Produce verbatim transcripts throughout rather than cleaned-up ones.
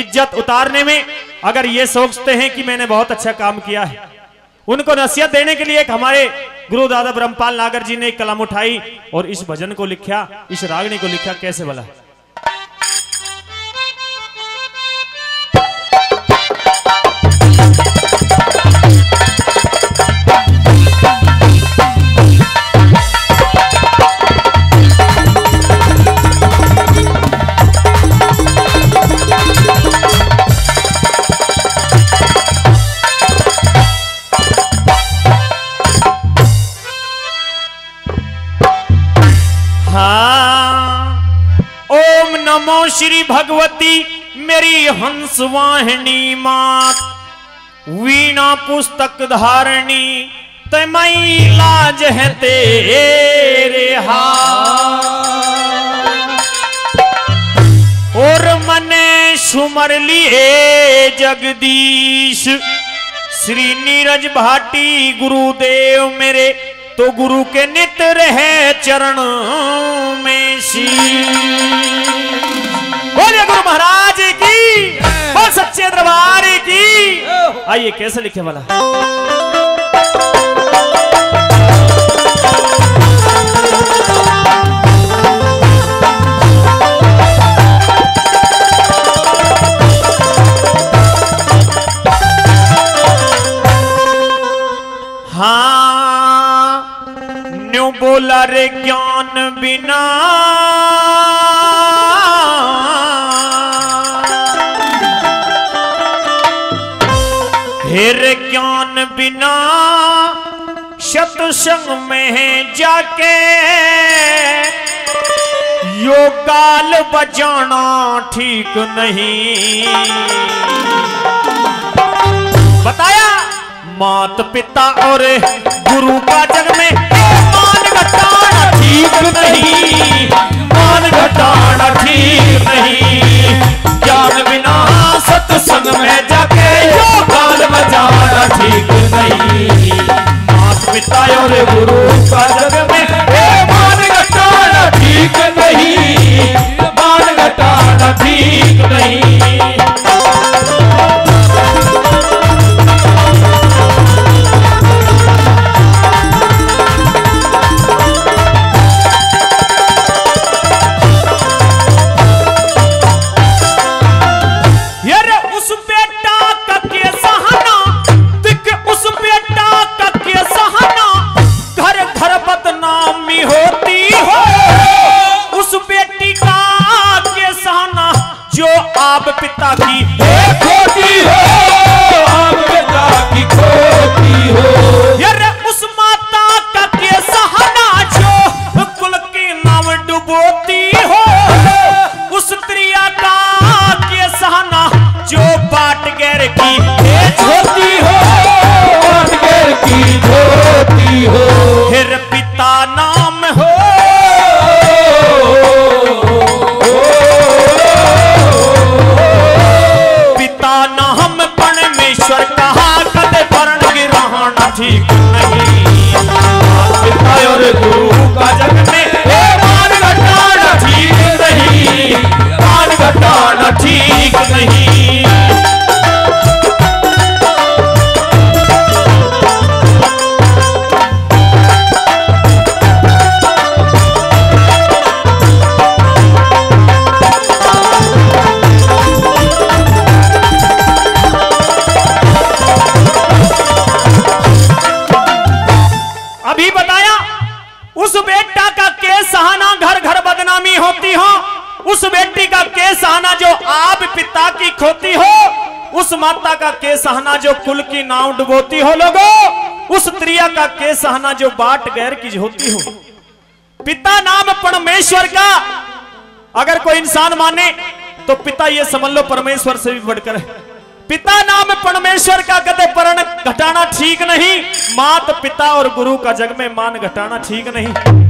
इज्जत उतारने में अगर ये सोचते हैं कि मैंने बहुत अच्छा काम किया है, उनको नसीहत देने के लिए एक हमारे गुरु दादा ब्रह्मपाल नागर जी ने एक कलम उठाई और इस भजन को लिखा, इस रागनी को लिखा। कैसे भला श्री भगवती मेरी हंसवाहिनी मात, वीणा पुस्तक धारणी तमई लाज है तेरे हाथ। और मने सुमर लिए जगदीश श्री नीरज भाटी गुरुदेव मेरे, तो गुरु के नित रहे चरण में शीश। बोलिए गुरु महाराज की, बोल सच्चे दरबार की। आइए कैसे लिखे वाला हाँ न्यू बोला रे ज्ञान बिना हेर ज्ञान बिना सतसंग में जाके यो काल बजाना ठीक नहीं। बताया मात पिता और गुरु का जग में मान घटाना ठीक नहीं, मान घटाना ठीक नहीं। ज्ञान बिना सतसंग में जाके यो जाना ठीक नहीं। माता पिता और गुरु का जग में मान घटाना ठीक नहीं, मान घटाना ठीक नहीं। पिता की खोती हो, आप पिता की खोती हो। यार उस माता का के सहाना जो कुल के नाम डुबोती हो, उस त्रिया का के सहाना जो बाट गैर की छोटी हो, बाट गैर की छोटी हो। फिर पिता नाम हो ठीक नहीं। पिता और गुरु का जग में मान घटाना ठीक नहीं, मान घटाना ठीक नहीं। उस बेटी का के सहना जो आप पिता की खोती हो, उस माता का के सहना जो कुल की नाव डुबोती हो लोगों, उस त्रिया का के सहना जो बाट गैर की होती हो। पिता नाम परमेश्वर का अगर कोई इंसान माने तो पिता ये समझ लो परमेश्वर से भी बढ़कर है। पिता नाम परमेश्वर का कदे परण घटाना ठीक नहीं, मात पिता और गुरु का जग में मान घटाना ठीक नहीं।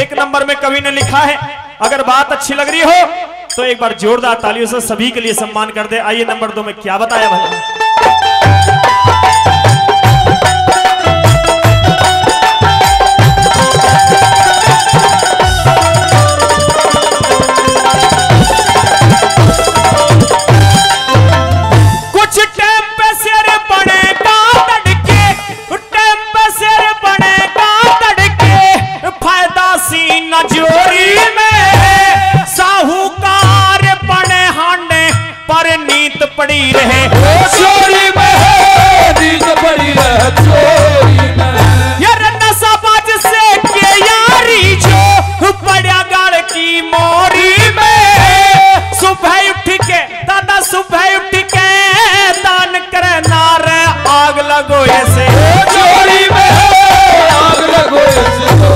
एक नंबर में कवि ने लिखा है। अगर बात अच्छी लग रही हो तो एक बार जोरदार तालियों से सभी के लिए सम्मान कर दे। आइए नंबर दो में क्या बताया भाई। पड़ी रहे, चोरी में पड़ी रहे, चोरी में यार नसाबाज से के यारी जो पड़ा गाड़ की मोरी में। सुबह उठ के दादा सुबह उठ के दान करे नारे आग लगो ऐसे चोरी में आग लगो ऐसे।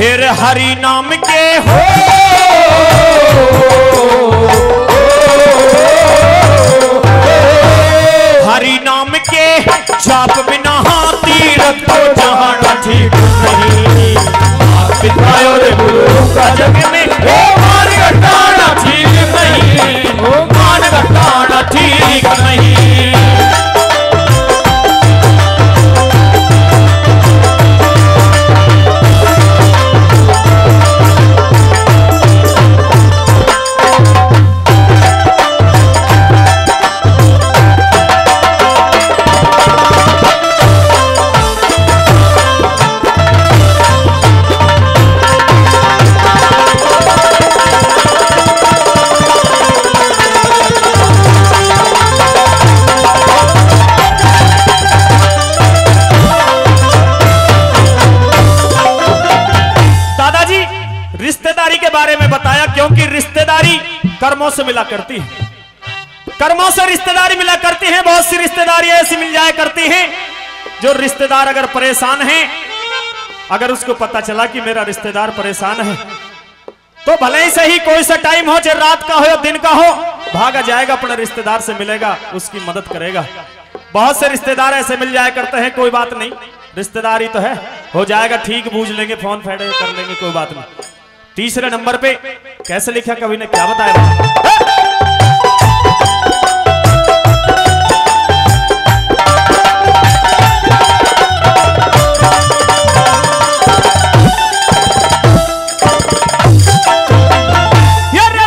फिर हरि नाम के हो हरि नाम के जाप बिना तीरथ को जाना ठीक नहीं। पिता और गुरु का जग में ओ मान घटाना ठीक नहीं, ओ मान घटाना ठीक नहीं। कर्मों से मिला करती है, कर्मों से रिश्तेदारी मिला करती है। बहुत सी रिश्तेदारी ऐसी मिल जाया करती हैं जो रिश्तेदार अगर परेशान हैं, अगर उसको पता चला कि मेरा रिश्तेदार परेशान है तो भले ही सही कोई सा टाइम हो, चाहे रात का हो या दिन का हो, भागा जाएगा, अपने रिश्तेदार से मिलेगा, उसकी मदद करेगा। बहुत से रिश्तेदार ऐसे मिल जाया करते हैं, कोई बात नहीं रिश्तेदारी तो है, हो जाएगा ठीक, बूझ लेंगे, फोन फेड़े कर लेंगे, कोई बात नहीं। तीसरे नंबर पे कैसे लिखा कवि ने, क्या बताया?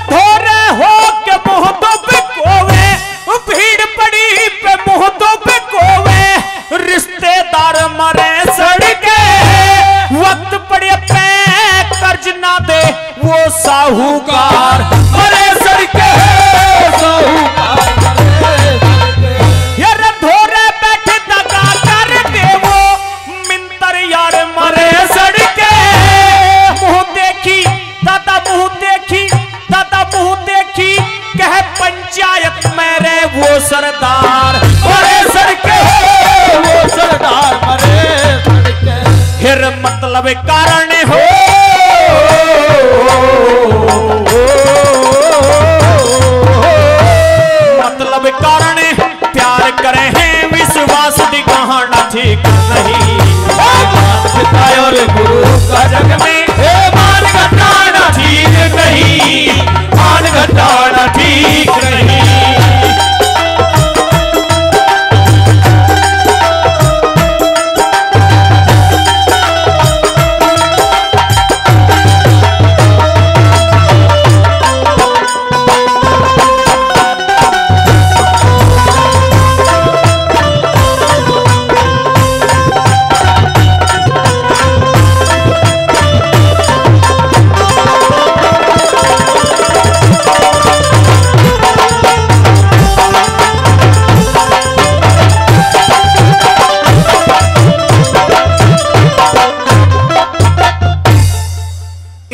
धोरे हो के मुँह तो बिकोवे, भीड़ पड़ी पे मुँह तो बिकोवे, रिश्तेदार मरे सड़के, वक्त पड़े पे कर्ज ना दे वो साहूकार मरे सड़के साहूकार। धोरे बैठे दगा कर दे वो मिंतर यार मरे सड़के। मुँह देखी दादा मुँह देखी दादा मुँह देखी कह पंचायत मेरे वो सरदार मरे सड़के वो सरदार मरे सड़के। फिर मतलब कारण हो मतलब कारण प्यार करे हैं विश्वास दिखाना ठीक नहीं। पिता और गुरु का जग में मान घटाना ठीक नहीं, मान घटाना ठीक नहीं।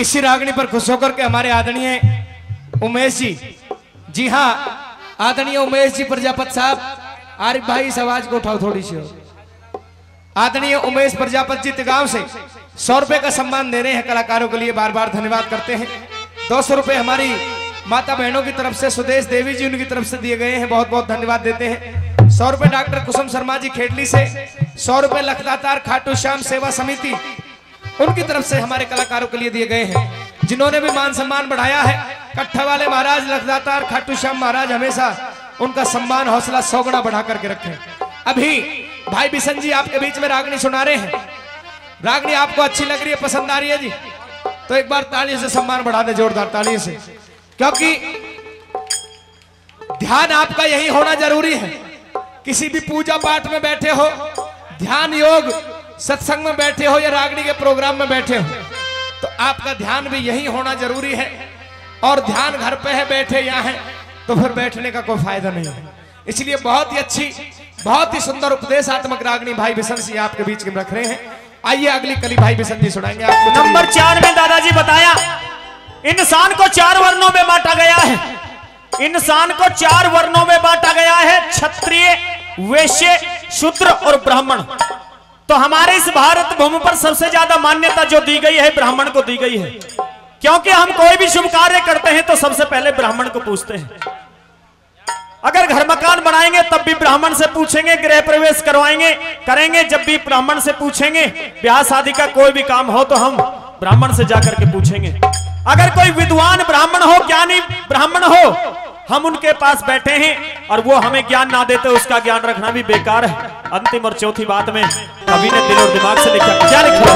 इसी रागनी पर खुश होकर के हमारे आदरणीय उमेश जी, जी हाँ आदरणीय उमेश जी प्रजापत साहब, आरिफ भाई इस आवाज को उठाओ थोड़ी सी। आदरणीय उमेश प्रजापत जी तिगांव से सौ रुपए का सम्मान दे रहे हैं कलाकारों के लिए, बार बार धन्यवाद करते हैं। दो सौ रुपए हमारी माता बहनों की तरफ से सुदेश देवी जी उनकी तरफ से दिए गए हैं, बहुत बहुत धन्यवाद देते हैं। सौ रुपए डॉक्टर कुसुम शर्मा जी खेडली से, सौ रुपए लखदातार खाटू श्याम सेवा समिति उनकी तरफ से हमारे कलाकारों के लिए दिए गए हैं, जिन्होंने भी मान सम्मान बढ़ाया है। कट्ठा वाले महाराज लखदातार खाटू श्याम महाराज हमेशा उनका सम्मान हौसला सौ गुना बढ़ा करके रखें। अभी भाई बिशन जी आपके बीच में रागनी सुना रहे हैं, रागनी आपको अच्छी लग रही है, पसंद आ रही है जी? तो एक बार तालियों से सम्मान बढ़ा दे, जोरदार तालियों से, क्योंकि ध्यान आपका यही होना जरूरी है। किसी भी पूजा पाठ में बैठे हो, ध्यान योग सत्संग में बैठे हो या रागनी के प्रोग्राम में बैठे हो, तो आपका ध्यान भी यही होना जरूरी है। और ध्यान घर पे है, बैठे यहाँ है, तो फिर बैठने का कोई फायदा नहीं है। इसलिए बहुत ही अच्छी, बहुत ही सुंदर उपदेशात्मक रागनी भाई बिसन जी आपके बीच में रख रहे हैं। आइए अगली कली भाई बिसन जी सुनाएंगे आपको। नंबर चार में दादाजी बताया इंसान को चार वर्णों में बांटा गया है, इंसान को चार वर्णों में बांटा गया है, क्षत्रिय, वैश्य, शूद्र और ब्राह्मण। तो हमारे इस भारत भूमि पर सबसे ज्यादा मान्यता जो दी गई है ब्राह्मण को दी गई है, क्योंकि हम कोई भी शुभ कार्य करते हैं तो सबसे पहले ब्राह्मण को पूछते हैं। अगर घर मकान बनाएंगे तब भी ब्राह्मण से पूछेंगे, गृह प्रवेश करवाएंगे करेंगे जब भी ब्राह्मण से पूछेंगे, ब्याह शादी का कोई भी काम हो तो हम ब्राह्मण से जाकर के पूछेंगे। अगर कोई विद्वान ब्राह्मण हो, ज्ञानी ब्राह्मण हो, हम उनके पास बैठे हैं और वो हमें ज्ञान ना देते, उसका ज्ञान रखना भी बेकार है। अंतिम और चौथी बात में कवि ने दिल और दिमाग से लिखा, क्या लिखा?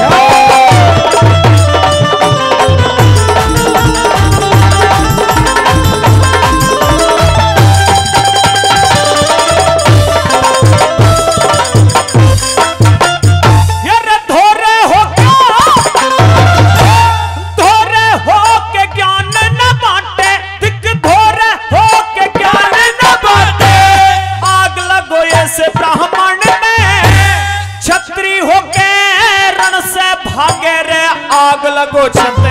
यार धो रहे हो क्या? धो रहे हो के ज्ञान न बांटे, दिख धो रहे हो के ज्ञान न बांटे। आग लगो ऐसे ब्राह्मण में, छत्री होके रण से भागे रे, आग लगो छत्री।